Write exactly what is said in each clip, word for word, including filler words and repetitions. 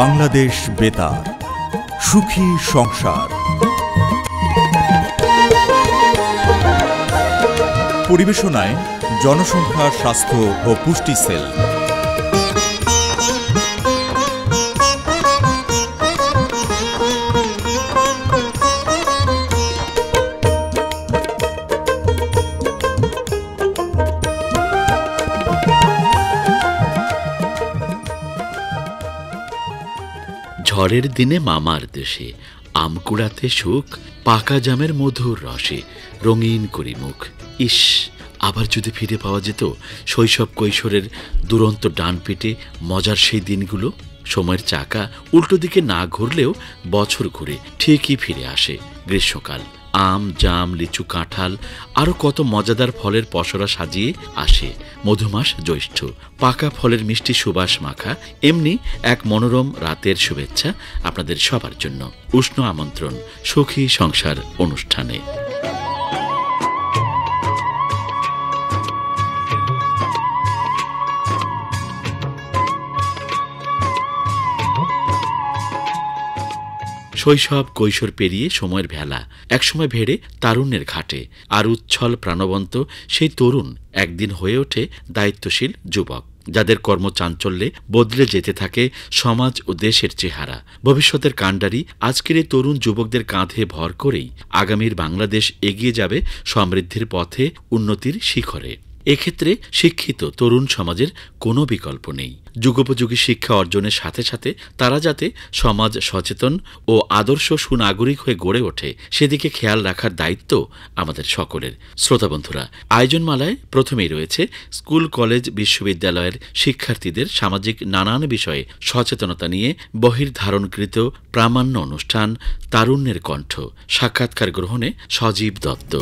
বাংলাদেশ বেতার, সুখী সংসার। পরিবেশনায় জনসংখ্যা, স্বাস্থ্য ও পুষ্টি সেল। ঝড়ের দিনে মামার দেশে আম কুড়াতে সুখ, পাকা জামের মধুর রসে রঙিন করি মুখ। ইস, আবার যদি ফিরে পাওয়া যেত শৈশব কৈশোরের দুরন্ত ডান পিটে মজার সেই দিনগুলো। সময়ের চাকা উল্টো দিকে না ঘুরলেও বছর ঘুরে ঠিকই ফিরে আসে গ্রীষ্মকাল। আম, জাম, লিচু, কাঁঠাল, আরও কত মজাদার ফলের পসরা সাজিয়ে আসে মধুমাস জ্যৈষ্ঠ। পাকা ফলের মিষ্টি সুবাস মাখা এমনি এক মনোরম রাতের শুভেচ্ছা আপনাদের সবার জন্য। উষ্ণ আমন্ত্রণ সুখী সংসার অনুষ্ঠানে। শৈশব কৈশোর পেরিয়ে সময়ের ভেলা একসময় ভেড়ে তারুণ্যের ঘাটে, আর উচ্ছল প্রাণবন্ত সেই তরুণ একদিন হয়ে ওঠে দায়িত্বশীল যুবক, যাদের কর্মচাঞ্চল্যে বদলে যেতে থাকে সমাজ ও দেশের চেহারা। ভবিষ্যতের কাণ্ডারি আজকের এই তরুণ যুবকদের কাঁধে ভর করেই আগামীর বাংলাদেশ এগিয়ে যাবে সমৃদ্ধির পথে, উন্নতির শিখরে। এক্ষেত্রে শিক্ষিত তরুণ সমাজের কোনো বিকল্প নেই। যুগোপযোগী শিক্ষা অর্জনের সাথে সাথে তারা যাতে সমাজ সচেতন ও আদর্শ সুনাগরিক হয়ে গড়ে ওঠে সেদিকে খেয়াল রাখার দায়িত্ব আমাদের সকলের। শ্রোতাবন্ধুরা, আয়োজনমালায় প্রথমেই রয়েছে স্কুল, কলেজ, বিশ্ববিদ্যালয়ের শিক্ষার্থীদের সামাজিক নানান বিষয়ে সচেতনতা নিয়ে বহির্ধারণকৃত প্রামাণ্য অনুষ্ঠান তারুণ্যের কণ্ঠ। সাক্ষাৎকার গ্রহণে সজীব দত্ত।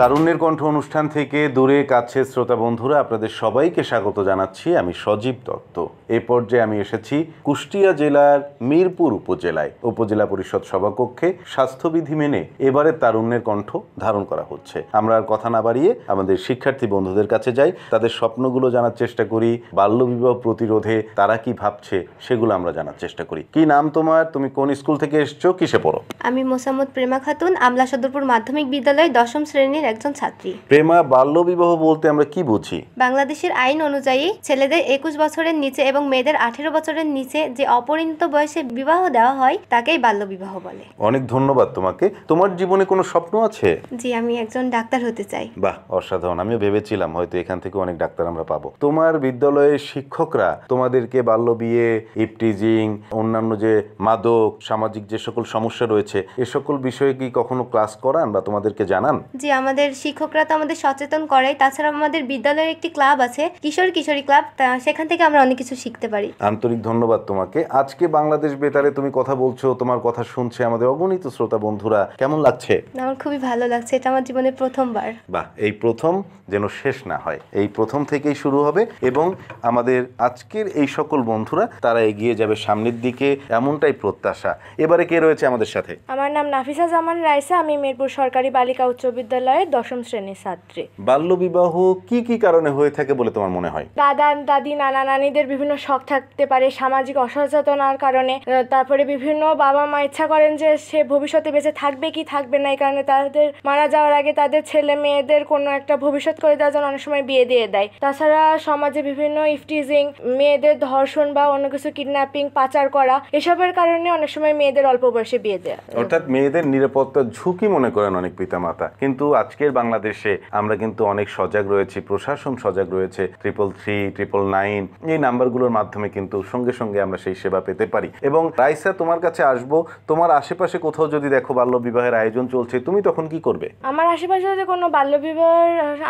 তারুণ্যের কণ্ঠ অনুষ্ঠান থেকে দূরে কাছে শ্রোতা বন্ধুরা, আপনাদের সবাইকে স্বাগত জানাচ্ছি। আমি সজীব দত্ত। এ পর্যায়ে আমি এসেছি কুষ্টিয়া জেলার মিরপুর উপজেলায়। উপজেলা পরিষদ সভাকক্ষে স্বাস্থ্যবিধি মেনে এবারে তারুণ্যের কণ্ঠ ধারণ করা হচ্ছে। আমরা আর কথা না বাড়িয়ে আমাদের শিক্ষার্থী বন্ধুদের কাছে যাই, তাদের স্বপ্নগুলো জানার চেষ্টা করি। বাল্যবিবাহ প্রতিরোধে তারা কি ভাবছে সেগুলো আমরা জানার চেষ্টা করি। কি নাম তোমার, তুমি কোন স্কুল থেকে এসছো, কিসে পড়ো? আমি মোসাম্মদ প্রেমা খাতুন, আমলা সদরপুর মাধ্যমিক বিদ্যালয় দশম শ্রেণীর একজন ছাত্রী। প্রেমা, বাল্যবিবাহ বলতে আমরা কি বুঝি? বাংলাদেশের আইন অনুযায়ী ছেলেদের একুশ বছরের নিচে এবং মেয়েদের আঠারো বছরের নিচে যে অপরিণত বয়সে বিবাহ দেওয়া হয় তাকেই বাল্যবিবাহ বলে। অনেক ধন্যবাদ তোমাকে। তোমার জীবনে কোনো স্বপ্ন আছে? জি, আমি একজন ডাক্তার হতে চাই। বাহ, অসাধারণ। আমিও ভেবেছিলাম হয়তো এখান থেকে অনেক ডাক্তার আমরা পাবো। তোমার বিদ্যালয়ের শিক্ষকরা তোমাদেরকে বাল্য বিয়ে, ইপটিজিং, অন্যান্য যে মাদক, সামাজিক যে সকল সমস্যা রয়েছে এ সকল বিষয়ে কি কখনো ক্লাস করান বা তোমাদেরকে জানান? জি, আমার আমাদের শিক্ষকরা তো আমাদের সচেতন করে। তাছাড়া আমাদের বিদ্যালয়ের একটি ক্লাব আছে, কিশোর কিশোরী ক্লাব, সেখান থেকে আমরা অনেক কিছু শিখতে পারি। আন্তরিক ধন্যবাদ তোমাকে। আজকে বাংলাদেশ বেতারে তুমি কথা বলছো, তোমার কথা শুনছে আমাদের অগণিত শ্রোতা বন্ধুরা। কেমন লাগছে? আমার খুবই ভালো লাগছে, এটা আমার জীবনের প্রথমবার। বাহ, এই প্রথম যেন শেষ না হয়, এই প্রথম থেকেই শুরু হবে। এবং আমাদের আজকের এই সকল বন্ধুরা তারা এগিয়ে যাবে সামনের দিকে, এমনটাই প্রত্যাশা। এবারে কে রয়েছে আমাদের সাথে? আমার নাম নাফিসা জামান রাইসা, আমি মিরপুর সরকারি বালিকা উচ্চ বিদ্যালয়ে দশম শ্রেণীর ছাত্রী। বাল্যবিবাহ কি কি কারণে হয়ে থাকে বলে তোমার মনে হয়? দাদা দাদি, নানা নানীদের বিভিন্ন শখ থাকতে পারে, সামাজিক অসচেতনার কারণে। তারপরে বিভিন্ন বাবা মা ইচ্ছা করেন যে সে ভবিষ্যতে বেঁচে থাকবে কি থাকবে না, এই কারণে তাদের মারা যাওয়ার আগে তাদের ছেলে মেয়েদের কোনো একটা ভবিষ্যৎ করে দেওয়ার জন্য অনেক সময় বিয়ে দিয়ে দেয়। তাছাড়া সমাজে বিভিন্ন ইফটিজিং, মেয়েদের ধর্ষণ বা অন্য কিছু কিডন্যাপিং, পাচার করা, এসবের কারণে অনেক সময় মেয়েদের অল্প বয়সে বিয়ে দেয়। অর্থাৎ মেয়েদের নিরাপত্তার ঝুঁকি মনে করেন অনেক পিতামাতা। কিন্তু আজকের বাংলাদেশে আমরা কিন্তু অনেক সজাগ রয়েছি, প্রশাসন সজাগ রয়েছে। ট্রিপল থ্রি ট্রিপল নাইন এই নাম্বারগুলোর মাধ্যমে কিন্তু সঙ্গে সঙ্গে আমরা সেই সেবা পেতে পারি। এবং রাইসা, তোমার কাছে আসবো, তোমার আশেপাশে কোথাও যদি দেখো বাল্যবিবাহের আয়োজন চলছে তুমি তখন কি করবে? আমার আশেপাশে যদি কোনো বাল্যবিবাহ,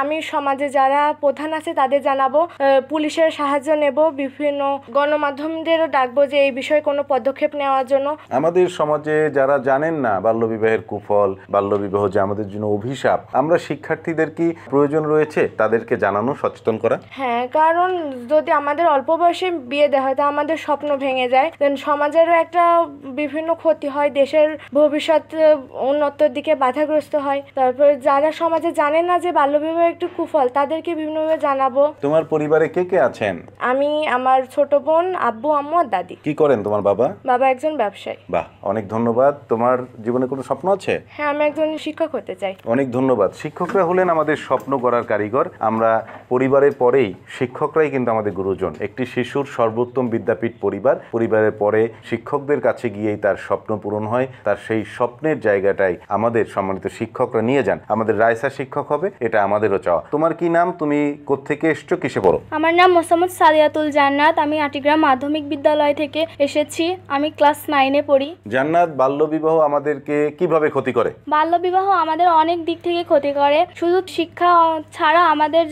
আমি সমাজে যারা প্রধান আছে তাদের জানাবো, পুলিশের সাহায্য নেব, বিভিন্ন গণমাধ্যমদেরও ডাকবো যে এই বিষয়ে কোনো পদক্ষেপ নেওয়ার জন্য। আমাদের সমাজে যারা জানেন না বাল্যবিবাহের কুফল, বাল্যবিবাহ যে আমাদের জন্য অভিশাপ, আমরা শিক্ষার্থীদের কি প্রয়োজন রয়েছে তাদেরকে জানানো, সচেতন করা? হ্যাঁ, কারণ যদি আমাদের অল্প বয়সে বয়সে বিয়ে দেওয়া হয় তা আমাদের স্বপ্ন ভেঙে যায়, দেন সমাজেরও একটা বিভিন্ন ক্ষতি হয়, দেশের ভবিষ্যৎ উন্নতির দিকে বাধাগ্রস্ত হয়। তারপর যারা সমাজে জানে না যে বাল্যবিবাহ একটু কুফল, তাদেরকে বিভিন্নভাবে জানাবো। তোমার পরিবারে কে কে আছেন? আমি, আমার ছোট বোন, আব্বু, আম্মু আর দাদি। কি করেন তোমার বাবা? বাবা একজন ব্যবসায়ী। বাহ, অনেক ধন্যবাদ। তোমার জীবনে কোনো স্বপ্ন আছে? হ্যাঁ, আমি একজন শিক্ষক হতে চাই। অনেক ধন্যবাদ। শিক্ষকরা হলেন আমাদের স্বপ্ন গড়ার কারিগর। আমরা পরিবারের পরেই শিক্ষকরাই কিন্তু আমাদের গুরুজন। একটি শিশুর সর্বোত্তম বিদ্যাপীঠ পরিবার। পরিবারের পরে শিক্ষকদের কাছে গিয়েই তার স্বপ্ন পূরণ হয়। তার সেই স্বপ্নের জায়গাটাই আমাদের সম্মানিত শিক্ষকরা নিয়ে যান। আমাদের রাইসা শিক্ষক হবে, এটা আমাদেরও চাওয়া। তোমার কি নাম, তুমি কোত্থেকে এসছো, কিসে পড়ো? আমার নাম মোসাম্মদ সাদিয়াতুল জান্নাত। আমি আটিগ্রাম মাধ্যমিক বিদ্যালয় থেকে এসেছি। আমি ক্লাস নাইনে পড়ি। জান্নাত, বাল্যবিবাহ আমাদেরকে কিভাবে ক্ষতি করে? বাল্যবিবাহ আমাদের অনেক দিক থেকে ক্ষতি করে। শুধু শিক্ষা ছাড়া আমাদের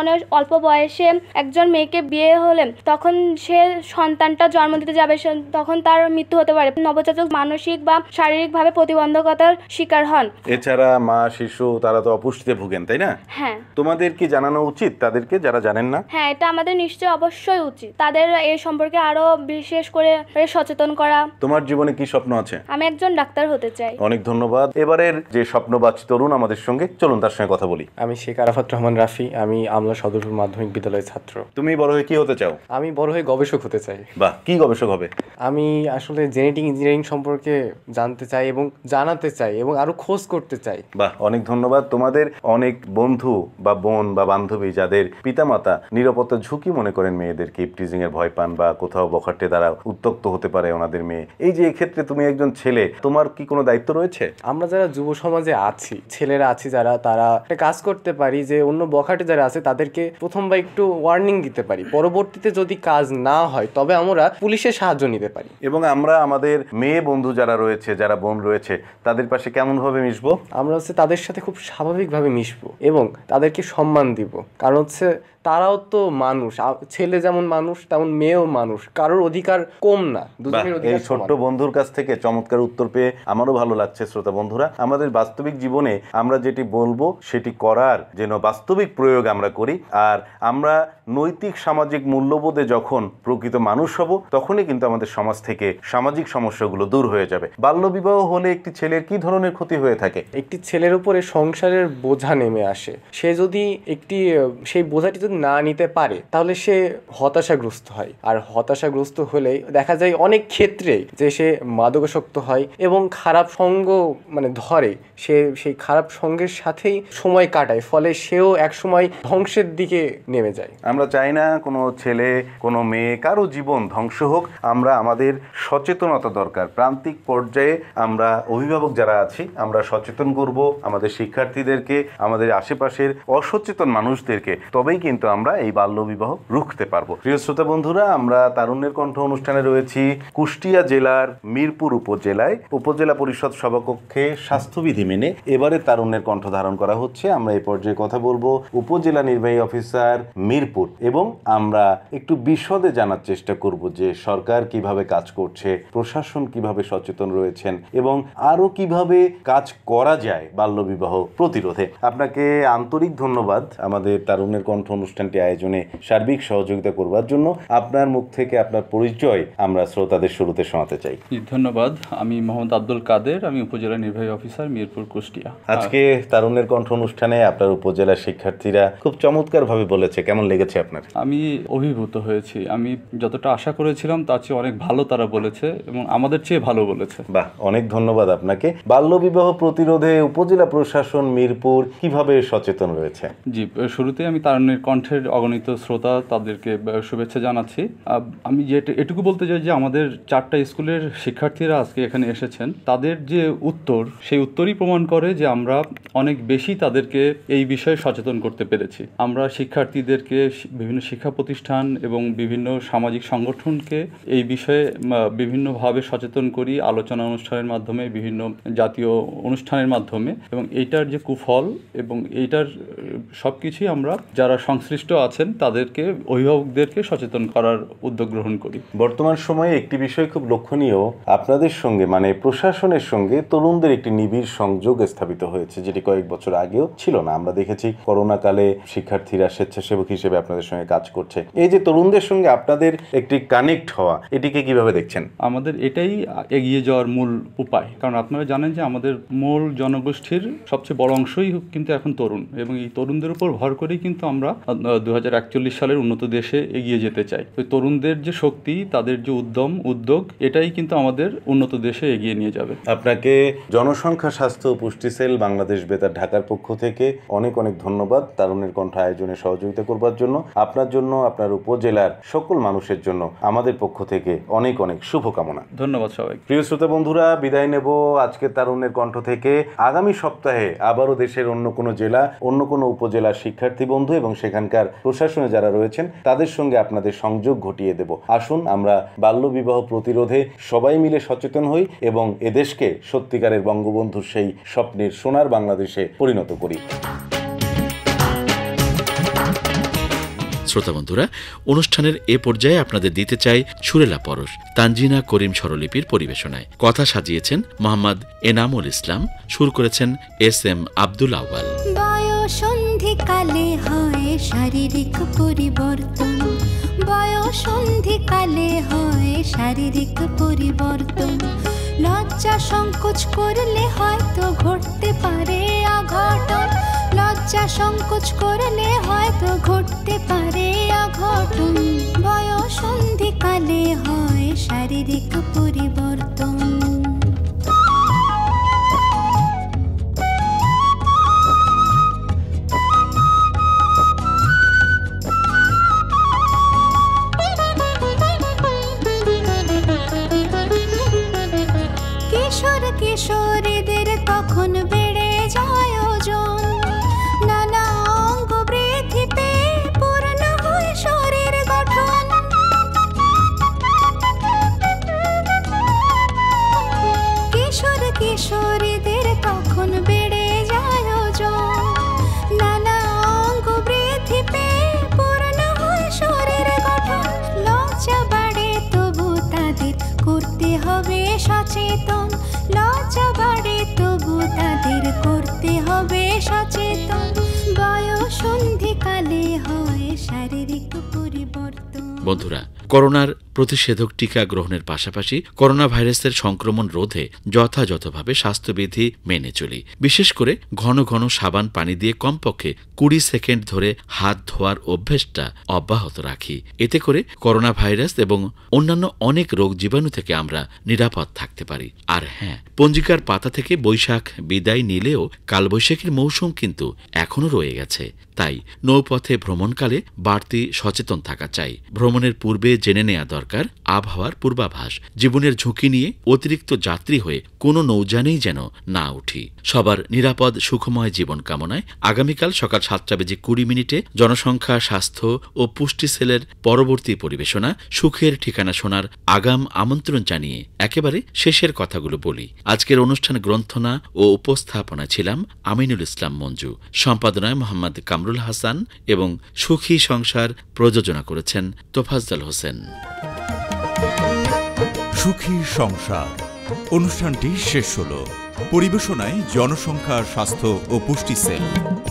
অনেক অল্প বয়সে একজন মেয়েকে বিয়ে হলে তখন সে সন্তানটা জন্ম দিতে যাবে, তখন তার মৃত্যু হতে পারে। নবজাতক মানসিক বা শারীরিকভাবে প্রতিবন্ধকতার শিকার হন। এছাড়া মা, শিশু তারা তো অপুষ্টিতে ভুগেন, তাই না? হ্যাঁ। তোমাদের কি জানানো উচিত তাদেরকে যারা জানেন না? হ্যাঁ, এটা আমাদের নিশ্চয় অবশ্যই উচিত, তাদের এই সম্পর্কে আরো বিশেষ করে সচেতন করা। তোমার জীবনে কি স্বপ্ন আছে? আমি একজন ডাক্তার হতে চাই। অনেক ধন্যবাদ। এবারের যে স্বপ্নবাজ তরুণ আমাদের সঙ্গে, চলুন তার সঙ্গে কথা বলি। আমি শেখ আরাফাত রহমান রাফি। আমি আমলা সদরপুর মাধ্যমিক বিদ্যালয়ের ছাত্র। তুমি বড় হয়ে কি হতে চাও? আমি বড় হয়ে গবেষক হতে চাই। বাহ, কি গবেষক হবে? আমি আসলে জেনেটিক ইঞ্জিনিয়ারিং সম্পর্কে জানতে চাই এবং জানাতে চাই এবং আরো খোঁজ করতে চাই। বাহ, অনেক ধন্যবাদ। তোমাদের অনেক বন্ধু বা বোন বা বান্ধবী যাদের পিতামাতা নিরাপত্তা ঝুঁকি মনে করেন মেয়েদেরকে, ইভটিজিং এর ভয় পান বা কোথাও বখাটে দ্বারা উত্তক্ত হতে পারে ওনাদের মেয়ে, এই যে এক্ষেত্রে তুমি একজন ছেলে, তোমার কি কোনো দায়িত্ব রয়েছে? আমরা যারা যুব সমাজে আছি, ছেলেরা আছি যারা, তারা একটা কাজ করতে পারি যে অন্য বখাটে যারা আছে তাদেরকে প্রথমবার একটু ওয়ার্নিং দিতে পারি। পরবর্তীতে যদি কাজ না হয় তবে আমরা পুলিশের সাহায্য নিতে পারি। এবং আমরা আমাদের মেয়ে বন্ধু যারা রয়েছে, যারা বোন রয়েছে, তাদের পাশে কেমন ভাবে মিশবো? আমরা হচ্ছে তাদের সাথে খুব স্বাভাবিকভাবে মিশবো এবং তাদেরকে সম্মান দিব। কারণ হচ্ছে তারাও তো মানুষ, ছেলে যেমন মানুষ তেমন মেয়েও মানুষ, কারোর অধিকার কম না। এই ছোট্ট বন্ধুর কাছ থেকে চমৎকার উত্তর পেয়ে আমারও ভালো লাগছে। শ্রোতা বন্ধুরা, আমাদের বাস্তবিক জীবনে আমরা যেটি বলবো সেটি করার যেন বাস্তবিক প্রয়োগ আমরা করি। আর আমরা নৈতিক সামাজিক মূল্যবোধে যখন প্রকৃত মানুষ হব তখনই কিন্তু আমাদের সমাজ থেকে সামাজিক সমস্যাগুলো দূর হয়ে যাবে। বাল্যবিবাহ হলে একটি ছেলের কি ধরনের ক্ষতি হয়ে থাকে? একটি ছেলের উপরে সংসারের বোঝা নেমে আসে। সে যদি একটি সেই বোঝাটি যদি না নিতে পারে তাহলে সে হতাশাগ্রস্ত হয়, আর হতাশাগ্রস্ত হলে দেখা যায় অনেক ক্ষেত্রে যে সে মাদকাসক্ত হয় এবং খারাপ সঙ্গ মানে ধরে, সে সেই খারাপ সঙ্গের সাথেই সময় কাটায়, ফলে সেও একসময় ধ্বংসের দিকে নেমে যায়। আমরা চাই না কোনো ছেলে, কোনো মেয়ে, কারো জীবন ধ্বংস হোক। আমরা আমাদের সচেতনতা দরকার। প্রান্তিক পর্যায়ে আমরা অভিভাবক যারা আছি আমরা সচেতন করব আমাদের শিক্ষার্থীদেরকে, আমাদের আশেপাশের অসচেতন মানুষদেরকে, তবেই কিন্তু আমরা এই বাল্যবিবাহ রুখতে পারবো। প্রিয় শ্রোতা বন্ধুরা, আমরা তারুণ্যের কণ্ঠ অনুষ্ঠানে রয়েছি কুষ্টিয়া জেলার মিরপুর উপজেলায়। উপজেলা পরিষদ সভাকক্ষে স্বাস্থ্যবিধি মেনে এবারে তারুণ্যের কণ্ঠ ধারণ করা হচ্ছে। আমরা এই পর্যায়ে কথা বলবো উপজেলা নির্বাহী অফিসার মিরপুর, এবং আমরা একটু বিশদে জানার চেষ্টা করব যে সরকার কিভাবে কাজ করছে, প্রশাসন কিভাবে সচেতন রয়েছেন এবং আরো কিভাবে কাজ করা যায় বাল্যবিবাহ প্রতিরোধে। আপনাকে আন্তরিক ধন্যবাদ আমাদের তারুণ্যের কণ্ঠ অনুষ্ঠানটি আয়োজনে সার্বিক সহযোগিতা করবার জন্য। আপনার মুখ থেকে আপনার পরিচয় আমরা শ্রোতাদের শুরুতে শোনাতে চাই। ধন্যবাদ। আমি মোহাম্মদ আব্দুল কাদের। আমি উপজেলা নির্বাহী অফিসার মিরপুর কুষ্টিয়া। আজকে তারুণ্যের কণ্ঠ অনুষ্ঠানে আপনার উপজেলার শিক্ষার্থীরা খুব চমৎকার ভাবে বলেছে, কেমন লেগেছে আপনার? আমি অভিভূত হয়েছি। আমি যতটা আশা করেছিলাম তার চেয়ে অনেক ভালো তারা বলেছে এবং আমাদের চেয়ে ভালো বলেছে। বাহ, অনেক ধন্যবাদ আপনাকে। বাল্যবিবাহ প্রতিরোধে উপজেলা প্রশাসন মিরপুর কিভাবে সচেতন রয়েছে? জি, শুরুতে আমি তারুণ্যের কণ্ঠের অগণিত শ্রোতা তাদেরকে শুভেচ্ছা জানাচ্ছি। আমি যেটা এটুকু বলতে চাই যে আমাদের চারটা স্কুলের শিক্ষার্থীরা আজকে এখানে এসেছেন, তাদের যে উত্তর, সেই উত্তরই প্রমাণ করে যে আমরা অনেক বেশি তাদেরকে এই বিষয়ে সচেতন করতে পেরেছি। আমরা শিক্ষার্থীদেরকে, বিভিন্ন শিক্ষা প্রতিষ্ঠান এবং বিভিন্ন সামাজিক সংগঠনকে এই বিষয়ে বিভিন্নভাবে সচেতন করি, আলোচনা অনুষ্ঠানের মাধ্যমে, বিভিন্ন জাতীয় অনুষ্ঠানের মাধ্যমে, এবং এইটার যে কুফল এবং এইটার সব কিছুই আমরা যারা সংশ্লিষ্ট সংশ্লিষ্ট আছেন তাদেরকে, অভিভাবকদেরকে সচেতন করার উদ্যোগ গ্রহণ করি। বর্তমান সময়ে একটি বিষয় খুব লক্ষণীয়, আপনাদের সঙ্গে মানে প্রশাসনের সঙ্গে তরুণদের একটি নিবিড় সংযোগ স্থাপিত হয়েছে, যেটি কয়েক বছর আগেও ছিল না। আমরা দেখেছি করোনা কালে শিক্ষার্থীরা স্বেচ্ছাসেবক হিসেবে আপনাদের সঙ্গে কাজ করছে। এই যে তরুণদের সঙ্গে আপনাদের একটি কানেক্ট হওয়া, এটিকে কিভাবে দেখছেন? আমাদের এটাই এগিয়ে যাওয়ার মূল উপায়, কারণ আপনারা জানেন যে আমাদের মূল জনগোষ্ঠীর সবচেয়ে বড় অংশই কিন্তু এখন তরুণ, এবং এই তরুণদের উপর ভর করেই কিন্তু আমরা দু হাজার একচল্লিশ সালের উন্নত দেশে এগিয়ে যেতে চাই। তো তরুণদের যে শক্তি, তাদের যে উদ্যম উদ্যোগ, এটাই কিন্তু আমাদের উন্নত দেশে এগিয়ে নিয়ে যাবে। আপনাকে জনসংখ্যা স্বাস্থ্য পুষ্টি সেল বাংলাদেশ বেতার ঢাকার পক্ষ থেকে অনেক অনেক ধন্যবাদ তারুণের কণ্ঠ আয়োজনে সহযোগিতা করবার জন্য। আপনার জন্য, আপনার উপজেলার সকল মানুষের জন্য আমাদের পক্ষ থেকে অনেক অনেক শুভকামনা। ধন্যবাদ সবাই। প্রিয় শ্রোতা বন্ধুরা, বিদায় নেব আজকে তারুণের কণ্ঠ থেকে। আগামী সপ্তাহে আবারও দেশের অন্য কোনো জেলা, অন্য কোনো উপজেলার শিক্ষার্থী বন্ধু এবং সেখানকার প্রশাসনে যারা রয়েছেন তাদের সঙ্গে আপনাদের সংযোগ ঘটিয়ে দেব। আসুন আমরা বাল্যবিবাহ প্রতিরোধে সবাই মিলে সচেতন হই এবং এদেশকে সত্যিকারের বঙ্গবন্ধুর সেই স্বপ্নের সোনার বাংলাদেশে পরিণত করি। শ্রোতা বন্ধুরা, অনুষ্ঠানের এ পর্যায়ে আপনাদের দিতে চাই সুরেলা পরশ, তানজিনা করিম স্বরলিপির পরিবেশনায়। কথা সাজিয়েছেন মোহাম্মদ এনামুল ইসলাম, সুর করেছেন এস এম আব্দুল আউয়াল। সন্ধিকালে হয় শারীরিক পরিবর্তন, বয়সন্ধিকালে হয় শারীরিক পরিবর্তন, লজ্জা সংকোচ করলে হয়তো ঘটতে পারে অঘটন, লজ্জা সংকোচ করলে হয়তো ঘটতে পারে অঘটন, বয়সন্ধিকালে হয় শারীরিক পরিবর্তন। কিশোরীদের কখন বেড়ে যায় ওজন, নানা অঙ্গ বৃদ্ধিতে পূর্ণ হয় শরীর গঠন, কিশোর কিশোরীদের কখন বেড়ে যায় ওজন, নানা অঙ্গ বৃদ্ধিতে পূর্ণ হয় শরীর গঠন, লজ্জা বাড়ে তবু তাদের করতে হবে সচেতন, লজ্জা বাড়ে তবু তাদের করতে হবে সচেতন, বয়সন্ধিকালে হয় শারীরিক পরিবর্তন। বন্ধুরা, করোনার প্রতিষেধক টিকা গ্রহণের পাশাপাশি করোনা ভাইরাসের সংক্রমণ রোধে যথাযথভাবে স্বাস্থ্যবিধি মেনে চলি। বিশেষ করে ঘন ঘন সাবান পানি দিয়ে কমপক্ষে কুড়ি সেকেন্ড ধরে হাত ধোয়ার অভ্যেসটা অব্যাহত রাখি। এতে করে করোনা ভাইরাস এবং অন্যান্য অনেক রোগ জীবাণু থেকে আমরা নিরাপদ থাকতে পারি। আর হ্যাঁ, পঞ্জিকার পাতা থেকে বৈশাখ বিদায় নিলেও কালবৈশাখীর মৌসুম কিন্তু এখনো রয়ে গেছে। তাই নৌপথে ভ্রমণকালে বাড়তি সচেতন থাকা চাই। ভ্রমণের পূর্বে জেনে নেওয়া দরকার আবহাওয়ার পূর্বাভাস। জীবনের ঝুঁকি নিয়ে অতিরিক্ত যাত্রী হয়ে কোনো নৌযানেই যেন না উঠি। সবার নিরাপদ সুখময় জীবন কামনায় আগামীকাল সকাল সাতটা বেজে কুড়ি মিনিটে জনসংখ্যা স্বাস্থ্য ও পুষ্টি সেলের পরবর্তী পরিবেশনা সুখের ঠিকানা শোনার আগাম আমন্ত্রণ জানিয়ে একেবারে শেষের কথাগুলো বলি। আজকের অনুষ্ঠান গ্রন্থনা ও উপস্থাপনা ছিলাম আমিনুল ইসলাম মঞ্জু, সম্পাদনায় মোহাম্মদ কামরুল হাসান এবং সুখী সংসার প্রযোজনা করেছেন তোফাজ্জল হোসেন। সুখী সংসার অনুষ্ঠানটি শেষ হলো। পরিবেশনায় জনসংখ্যা স্বাস্থ্য ও পুষ্টি সেল।